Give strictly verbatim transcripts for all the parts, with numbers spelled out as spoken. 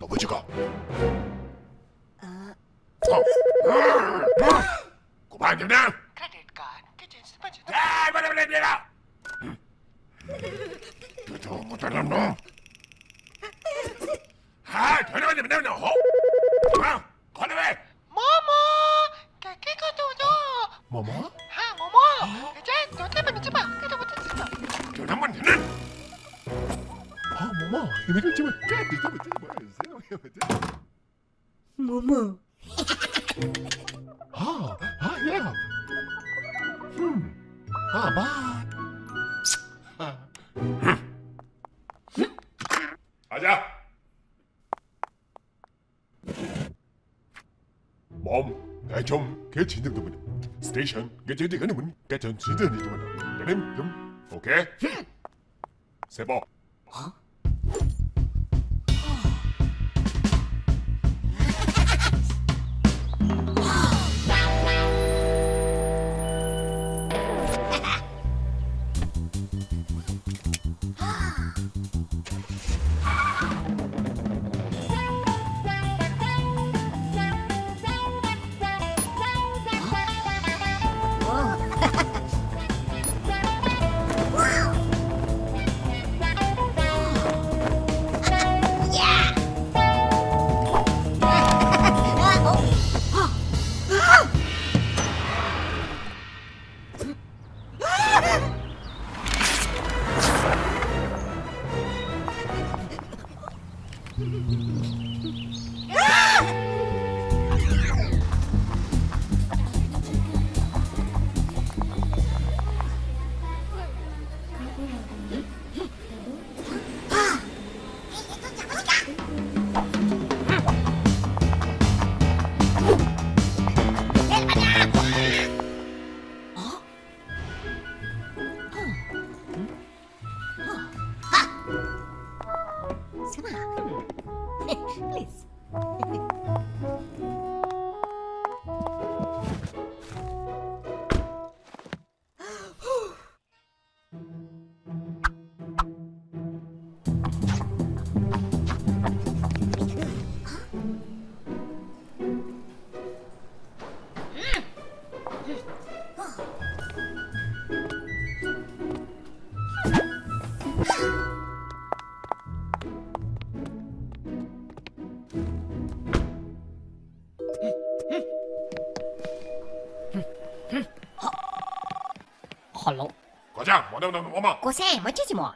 아버지가 아... 고만입니다. 야, 고만입니다. 너도 못하는 놈. 아, 저놈이 내면 호. 아, 거네. 마마, 개개가 도도. 마마? 아, 마마. 이제 너 때문에 좀 안 그래도 못했어. 저놈은 너는. 아, 마마, 이번엔 좀 깨끗이 좀 해보자. 마마. 아, 아, 예. 음, 아, 마. 아, 응? 가자. 멈, 나 좀 개친등 때문에 스테이션 개친등 아니면 개천 시드니 때문에 나는 좀 오케이 세번 어? 고장, 고생 멋지지 뭐.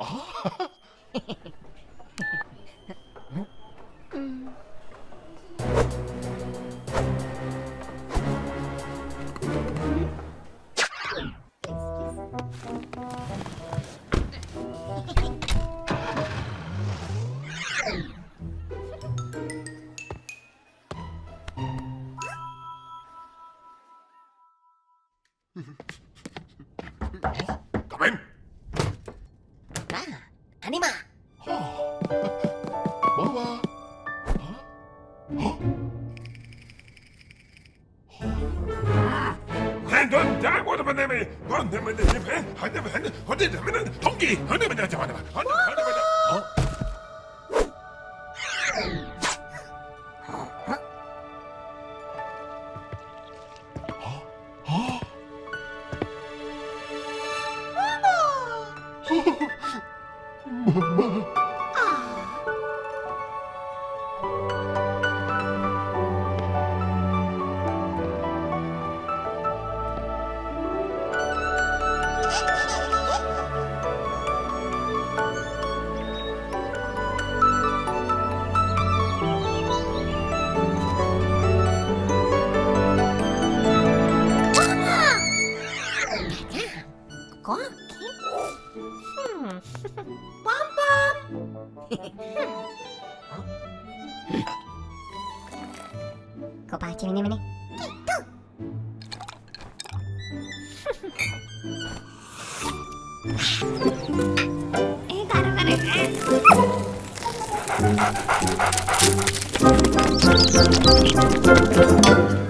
Thank you.